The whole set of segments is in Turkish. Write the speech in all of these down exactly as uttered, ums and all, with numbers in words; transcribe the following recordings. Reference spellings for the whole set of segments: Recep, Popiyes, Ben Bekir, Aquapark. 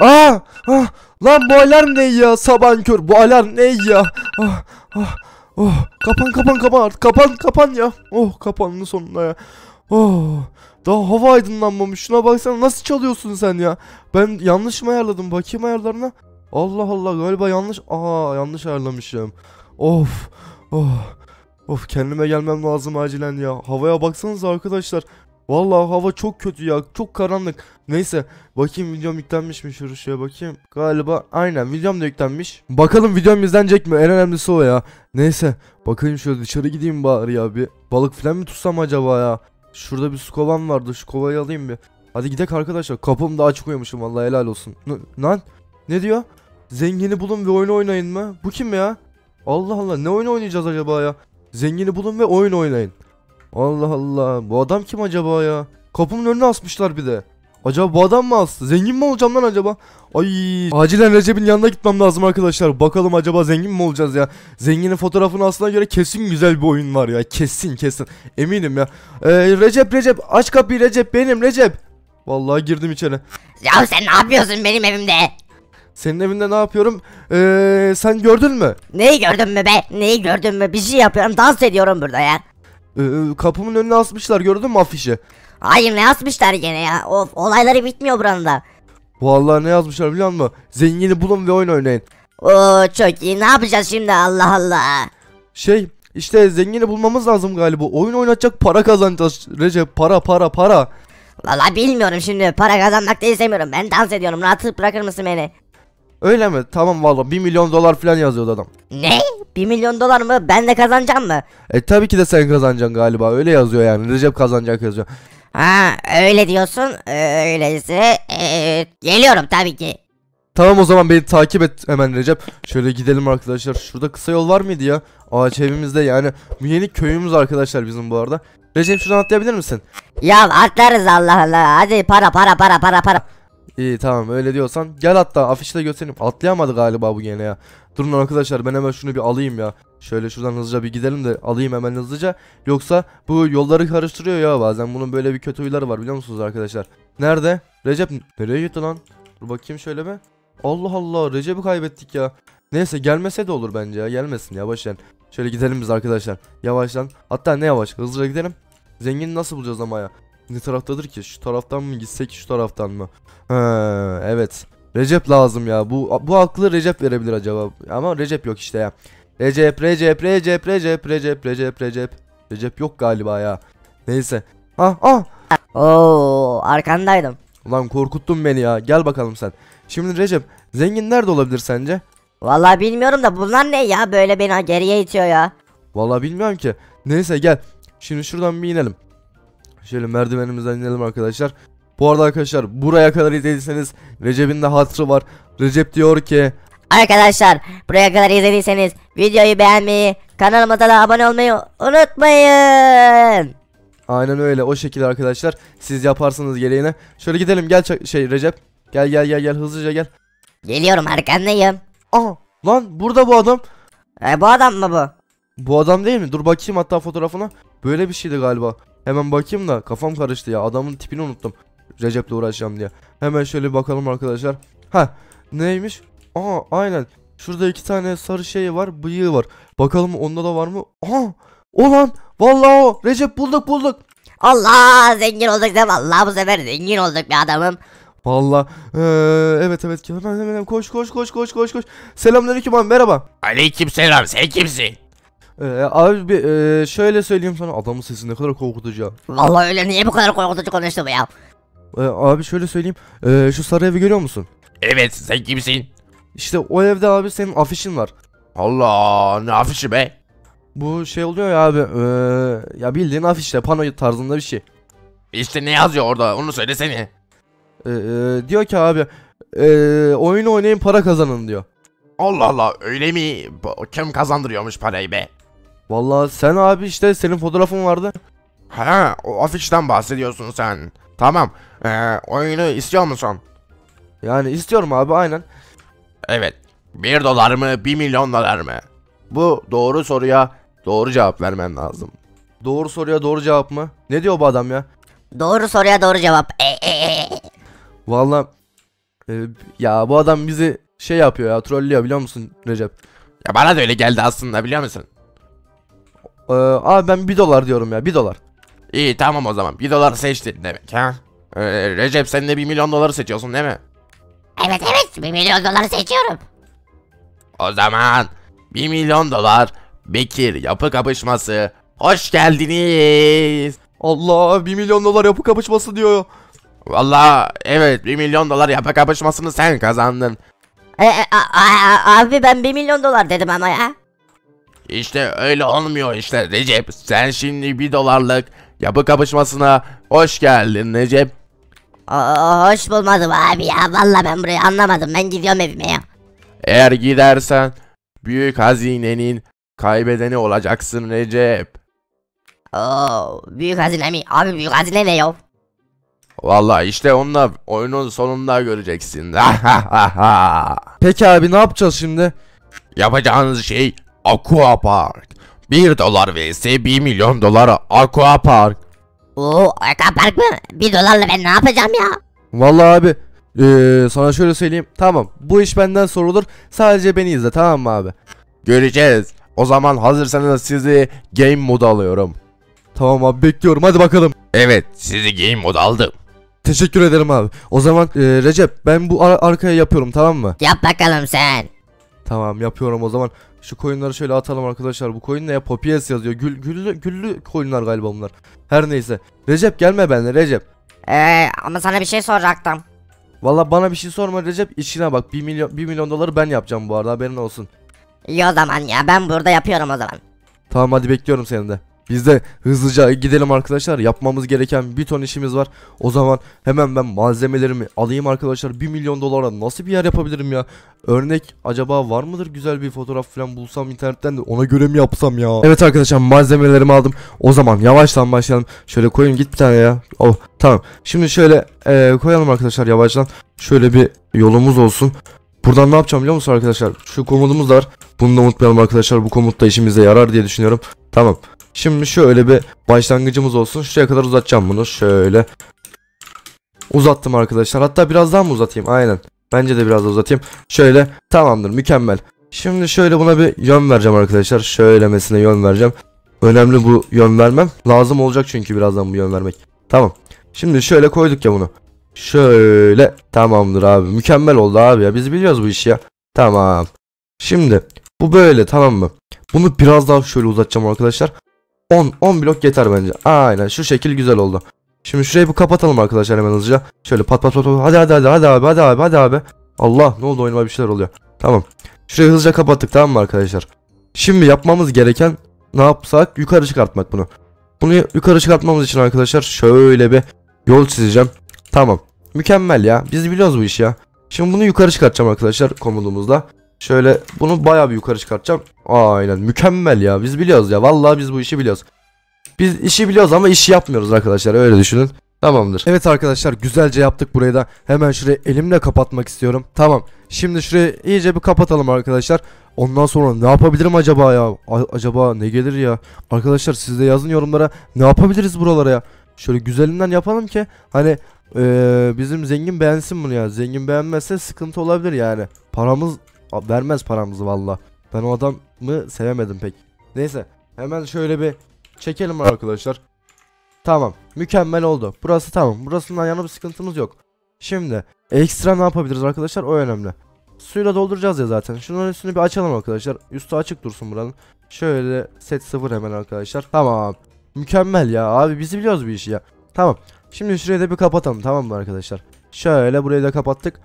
Aa, ah, lan bu alarm ne ya sabankör? Bu alarm ne ya? Ah, ah, oh, kapan kapan kapan artık. Kapan kapan ya. Oh, kapandı sonunda ya. Oh, daha hava aydınlanmamış. Şuna baksana, nasıl çalıyorsun sen ya? Ben yanlış mı ayarladım? Bakayım ayarlarına. Allah Allah, galiba yanlış. Aa, yanlış ayarlamışım. Of. Oh. Of, kendime gelmem lazım acilen ya. Havaya baksanıza arkadaşlar. Vallahi hava çok kötü ya. Çok karanlık. Neyse. Bakayım videom yüklenmiş mi? Şuraya şuraya bakayım. Galiba aynen videom da yüklenmiş. Bakalım videom izlenecek mi? En önemlisi o ya. Neyse. Bakayım şöyle dışarı gideyim bari ya bir. Balık falan mı tutsam acaba ya? Şurada bir su kovam vardı. Şu kovayı alayım bir. Hadi gidelim arkadaşlar. Kapımı da açık koymuşum. Vallahi helal olsun. N lan? Ne diyor? Zengini bulun ve oyun oynayın mı? Bu kim ya? Allah Allah. Ne oyun oynayacağız acaba ya? Zengini bulun ve oyun oynayın. Allah Allah, bu adam kim acaba ya? Kapımın önüne asmışlar bir de. Acaba bu adam mı astı? Zengin mi olacağım lan acaba? Ay, acilen Recep'in yanına gitmem lazım arkadaşlar. Bakalım acaba zengin mi olacağız ya? Zenginin fotoğrafını aslına göre kesin güzel bir oyun var ya. Kesin kesin. Eminim ya. Ee, Recep Recep aç kapıyı Recep, benim Recep. Vallahi girdim içeri. Ya sen ne yapıyorsun benim evimde? Senin evinde ne yapıyorum? Ee, sen gördün mü? Neyi gördün mü be? Neyi gördün mü? Bir şey yapıyorum, dans ediyorum burada ya. Ee, kapımın önüne asmışlar, gördün mü afişi? Hayır, ne asmışlar gene ya? Of, olayları bitmiyor buranın da. Vallahi ne yazmışlar biliyor musun? Zengini bulun ve oyun oynayın. Oo, çok iyi, ne yapacağız şimdi? Allah Allah. Şey işte, zengini bulmamız lazım galiba. Oyun oynatacak, para kazanacağız Recep, para para para. Vallahi bilmiyorum şimdi, para kazanmak da istemiyorum. Ben dans ediyorum, rahat bırakır mısın beni? Öyle mi? Tamam valla, bir milyon dolar falan yazıyordu adam. Ne? bir milyon dolar mı? Ben de kazanacağım mı? E tabii ki de sen kazanacaksın galiba. Öyle yazıyor yani. Recep kazanacak yazıyor. Ha, öyle diyorsun. Öyleyse ee, geliyorum tabii ki. Tamam, o zaman beni takip et hemen Recep. Şöyle gidelim arkadaşlar. Şurada kısa yol var mıydı ya? Ağaç evimizde yani. Yeni köyümüz arkadaşlar bizim bu arada. Recep şuradan atlayabilir misin? Ya atlarız Allah Allah. Hadi para para para para para. İyi tamam, öyle diyorsan gel, hatta afişi de göstereyim. Atlayamadı galiba bu gene ya. Durun arkadaşlar, ben hemen şunu bir alayım ya. Şöyle şuradan hızlıca bir gidelim de alayım hemen hızlıca. Yoksa bu yolları karıştırıyor ya bazen. Bunun böyle bir kötü huyları var biliyor musunuz arkadaşlar? Nerede? Recep nereye gitti lan? Dur bakayım şöyle be. Allah Allah, Recep'i kaybettik ya. Neyse, gelmese de olur bence ya. Gelmesin ya, başlayın. Şöyle gidelim biz arkadaşlar. Yavaştan, hatta ne yavaş, hızlıca gidelim. Zengini nasıl bulacağız ama ya? Ne taraftadır ki? Şu taraftan mı gitsek, şu taraftan mı? Ha, evet. Recep lazım ya. Bu bu aklı Recep verebilir acaba. Ama Recep yok işte ya. Recep, Recep, Recep, Recep, Recep, Recep, Recep. Recep yok galiba ya. Neyse. Ah, ah. Oo, arkandaydım. Ulan korkuttun beni ya. Gel bakalım sen. Şimdi Recep, zengin nerede olabilir sence? Vallahi bilmiyorum da bunlar ne ya? Böyle beni geriye itiyor ya. Vallahi bilmiyorum ki. Neyse gel. Şimdi şuradan bir inelim. Şöyle merdivenimizden inelim arkadaşlar. Bu arada arkadaşlar, buraya kadar izlediyseniz Recep'in de hatırı var. Recep diyor ki arkadaşlar, buraya kadar izlediyseniz videoyu beğenmeyi, kanalıma da abone olmayı unutmayın. Aynen öyle, o şekilde arkadaşlar. Siz yaparsanız gereğine. Şöyle gidelim, gel şey Recep. Gel gel gel gel, hızlıca gel. Geliyorum, arkandayım. Aha lan, burada bu adam. E, bu adam mı bu? Bu adam değil mi? Dur bakayım hatta fotoğrafına. Böyle bir şeydi galiba. Hemen bakayım da kafam karıştı ya, adamın tipini unuttum. Recep'le uğraşacağım diye. Hemen şöyle bakalım arkadaşlar. Ha, neymiş? Aa aynen. Şurada iki tane sarı şey var, bıyığı var. Bakalım onda da var mı? Aa, o lan. Vallahi o. Recep, bulduk bulduk. Allah, zengin olduk da vallahi bu sefer zengin olduk bir adamım. Vallahi ee, evet evet. Hemen hemen koş koş koş koş koş koş. Selamünaleyküm abi, merhaba. Aleykümselam. Sen kimsin? Ee, abi bir e, şöyle söyleyeyim sana, adamın sesi ne kadar korkutucu ya. Vallahi öyle, niye bu kadar korkutucu konuştu bu ya? Ee, abi şöyle söyleyeyim, ee, şu sarı evi görüyor musun? Evet, sen kimsin? İşte o evde abi senin afişin var. Allah, ne afişi be? Bu şey oluyor ya abi, ee, ya bildiğin afişte pano tarzında bir şey. İşte ne yazıyor orada, onu söylesene. Ee, e, diyor ki abi, e, oyunu oynayın para kazanın diyor. Allah Allah, öyle mi? Kim kazandırıyormuş parayı be? Vallahi sen abi, işte senin fotoğrafın vardı. Ha, o afişten bahsediyorsun sen. Tamam, ee, oyunu istiyor musun? Yani istiyorum abi, aynen. Evet, bir dolar mı, bir milyon dolar mı? Bu doğru soruya doğru cevap vermen lazım. Doğru soruya doğru cevap mı? Ne diyor bu adam ya? Doğru soruya doğru cevap. Vallahi Ee, ya bu adam bizi şey yapıyor ya, trollüyor biliyor musun Recep? Ya bana da öyle geldi aslında biliyor musun? Ee, abi ben bir dolar diyorum ya, bir dolar. İyi tamam o zaman, bir dolar seçtin demek ha? Ee, Recep sen de bir milyon doları seçiyorsun değil mi? Evet evet, bir milyon doları seçiyorum. O zaman bir milyon dolar Bekir yapı kapışması. Hoş geldiniz. Allah, bir milyon dolar yapı kapışması diyor. Vallahi evet, bir milyon dolar yapı kapışmasını sen kazandın. E, e, a, a, abi ben bir milyon dolar dedim ama ya. İşte öyle olmuyor işte Recep. Sen şimdi bir dolarlık yapı kapışmasına hoş geldin Recep. Oo, hoş bulmadım abi ya. Vallahi ben burayı anlamadım. Ben gidiyorum evime ya. Eğer gidersen büyük hazinenin kaybedeni olacaksın Recep. Oo, büyük hazine mi? Abi büyük hazine ne ya? Vallahi işte onunla oyunun sonunda göreceksin. Peki abi ne yapacağız şimdi? Yapacağınız şey Aquapark. bir dolar vs bir milyon dolara Aquapark. Oo, Aquapark mı? bir dolarla ben ne yapacağım ya? Vallahi abi ee, sana şöyle söyleyeyim. Tamam, bu iş benden sorulur. Sadece beni izle, tamam mı abi? Göreceğiz. O zaman hazırsanız sizi game moda alıyorum. Tamam abi, bekliyorum, hadi bakalım. Evet, sizi game moda aldım. Teşekkür ederim abi. O zaman e, Recep ben bu ar arkaya yapıyorum, tamam mı? Yap bakalım sen. Tamam yapıyorum o zaman. Şu koyunları şöyle atalım arkadaşlar. Bu koyun ne ya? Popiyes yazıyor. Gül, güllü, güllü koyunlar galiba bunlar. Her neyse. Recep gelme benimle Recep. Eee ama sana bir şey soracaktım. Valla bana bir şey sorma Recep, işine bak. bir milyon, bir milyon doları ben yapacağım bu arada, haberin olsun. İyi o zaman ya, ben burada yapıyorum o zaman. Tamam hadi, bekliyorum seni de. Biz de hızlıca gidelim arkadaşlar. Yapmamız gereken bir ton işimiz var. O zaman hemen ben malzemelerimi alayım arkadaşlar. bir milyon dolara nasıl bir yer yapabilirim ya? Örnek acaba var mıdır? Güzel bir fotoğraf falan bulsam internetten de ona göre mi yapsam ya? Evet arkadaşlar, malzemelerimi aldım. O zaman yavaştan başlayalım. Şöyle koyun git bir tane ya. Oh tamam. Şimdi şöyle ee, koyalım arkadaşlar yavaştan. Şöyle bir yolumuz olsun. Buradan ne yapacağım biliyor musun arkadaşlar? Şu komutumuz da var. Bunu da unutmayalım arkadaşlar. Bu komut da işimize yarar diye düşünüyorum. Tamam. Şimdi şöyle bir başlangıcımız olsun. Şuraya kadar uzatacağım bunu. Şöyle. Uzattım arkadaşlar. Hatta biraz daha mı uzatayım? Aynen. Bence de biraz daha uzatayım. Şöyle. Tamamdır. Mükemmel. Şimdi şöyle buna bir yön vereceğim arkadaşlar. Şöylemesine yön vereceğim. Önemli bu yön vermem. Lazım olacak çünkü birazdan bu yön vermek. Tamam. Şimdi şöyle koyduk ya bunu. Şöyle. Tamamdır abi. Mükemmel oldu abi ya. Biz biliyoruz bu işi ya. Tamam. Şimdi bu böyle, tamam mı? Bunu biraz daha şöyle uzatacağım arkadaşlar. on blok yeter bence. Aynen şu şekil güzel oldu. Şimdi şurayı bir kapatalım arkadaşlar hemen hızlıca. Şöyle pat pat pat pat. Hadi hadi hadi hadi abi hadi abi hadi abi. Allah ne oldu, oyunuma bir şeyler oluyor. Tamam. Şurayı hızlıca kapattık, tamam mı arkadaşlar? Şimdi yapmamız gereken ne yapsak? Yukarı çıkartmak bunu. Bunu yukarı çıkartmamız için arkadaşlar şöyle bir yol çizeceğim. Tamam. Mükemmel ya. Biz biliyoruz bu işi ya. Şimdi bunu yukarı çıkartacağım arkadaşlar komutumuzla. Şöyle bunu bayağı bir yukarı çıkartacağım. Aynen mükemmel ya, biz biliyoruz ya, vallahi biz bu işi biliyoruz. Biz işi biliyoruz ama işi yapmıyoruz arkadaşlar, öyle düşünün. Tamamdır. Evet arkadaşlar, güzelce yaptık burayı da. Hemen şurayı elimle kapatmak istiyorum. Tamam, şimdi şurayı iyice bir kapatalım arkadaşlar. Ondan sonra ne yapabilirim acaba ya? A- acaba ne gelir ya? Arkadaşlar siz de yazın yorumlara, ne yapabiliriz buralara ya? Şöyle güzelinden yapalım ki hani ee, bizim zengin beğensin bunu ya. Zengin beğenmezse sıkıntı olabilir yani. Paramız vermez paramızı valla. Ben o adamı sevemedim pek. Neyse hemen şöyle bir çekelim arkadaşlar. Tamam, mükemmel oldu. Burası tamam. Burasından yana bir sıkıntımız yok. Şimdi ekstra ne yapabiliriz arkadaşlar, o önemli. Suyla dolduracağız ya zaten. Şunun üstünü bir açalım arkadaşlar. Üstü açık dursun buranın. Şöyle set sıfır hemen arkadaşlar. Tamam. Mükemmel ya abi, biz biliyoruz bir işi ya. Tamam. Şimdi şurayı da bir kapatalım, tamam mı arkadaşlar? Şöyle burayı da kapattık.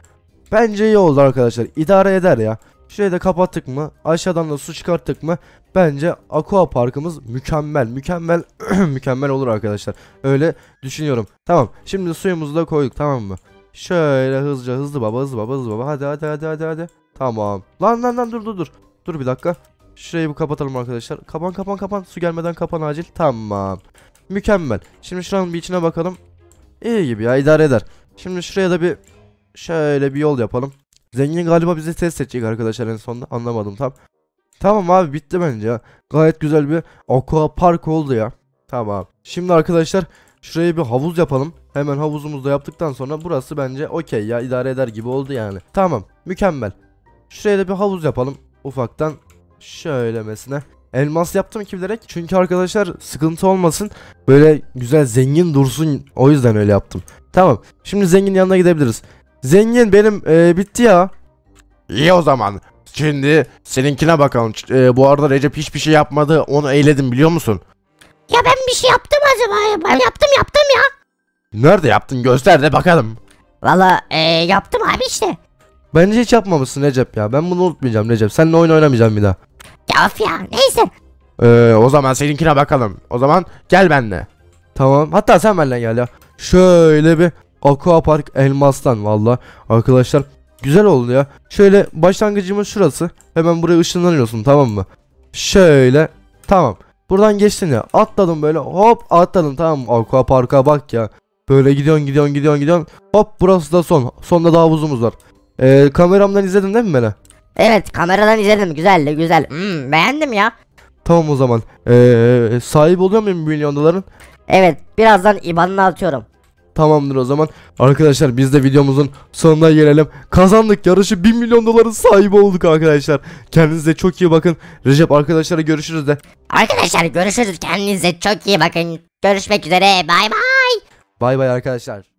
Bence iyi oldu arkadaşlar. İdare eder ya. Şurayı da kapattık mı? Aşağıdan da su çıkarttık mı? Bence aqua parkımız mükemmel. Mükemmel mükemmel olur arkadaşlar. Öyle düşünüyorum. Tamam. Şimdi suyumuzu da koyduk, tamam mı? Şöyle hızlıca, hızlı baba hızlı baba hızlı baba. Hadi hadi hadi hadi hadi. Tamam. Lan lan lan dur dur dur. Dur bir dakika. Şurayı bir kapatalım arkadaşlar. Kapan kapan kapan. Su gelmeden kapan acil. Tamam. Mükemmel. Şimdi şuranın bir içine bakalım. İyi gibi ya, idare eder. Şimdi şuraya da bir şöyle bir yol yapalım. Zengin galiba bizi test edecek arkadaşlar en sonunda. Anlamadım tam. Tamam abi, bitti bence ya. Gayet güzel bir aqua park oldu ya. Tamam. Şimdi arkadaşlar şuraya bir havuz yapalım. Hemen havuzumuzda yaptıktan sonra burası bence okey ya, idare eder gibi oldu yani. Tamam, mükemmel. Şuraya da bir havuz yapalım ufaktan. Şöylemesine. Elmas yaptım ki bilerek, çünkü arkadaşlar sıkıntı olmasın, böyle güzel zengin dursun, o yüzden öyle yaptım. Tamam, şimdi zengin yanına gidebiliriz. Zengin benim ee, bitti ya. İyi o zaman. Şimdi seninkine bakalım. E, bu arada Recep hiçbir şey yapmadı. Onu eyledim biliyor musun? Ya ben bir şey yaptım acaba? Ben yaptım yaptım ya. Nerede yaptın? Göster de bakalım. Valla e, yaptım abi işte. Bence hiç yapmamışsın Recep ya. Ben bunu unutmayacağım Recep. Seninle oyun oynamayacağım bir daha. Ya of ya, neyse. E, o zaman seninkine bakalım. O zaman gel benimle. Tamam. Hatta sen benimle gel ya. Şöyle bir Aquapark elmastan valla. Arkadaşlar güzel oldu ya. Şöyle başlangıcımız şurası. Hemen buraya ışınlanıyorsun, tamam mı? Şöyle. Tamam. Buradan geçtin ya. Atladım böyle. Hop atladım, tamam mı? Aquapark'a bak ya. Böyle gidiyorsun gidiyorsun gidiyorsun gidiyorsun. Hop burası da son. Sonda da havuzumuz var. Ee, kameramdan izledin değil mi beni? Evet, kameradan izledim. Güzeldi güzel. Hmm, beğendim ya. Tamam o zaman. Ee, sahip oluyor muyum milyon doların? Evet, birazdan I B A N'ını atıyorum. Tamamdır o zaman. Arkadaşlar biz de videomuzun sonuna gelelim. Kazandık yarışı, bir milyon doların sahibi olduk arkadaşlar. Kendinize çok iyi bakın. Recep arkadaşlara görüşürüz de. Arkadaşlar görüşürüz. Kendinize çok iyi bakın. Görüşmek üzere. Bay bay. Bay bay arkadaşlar.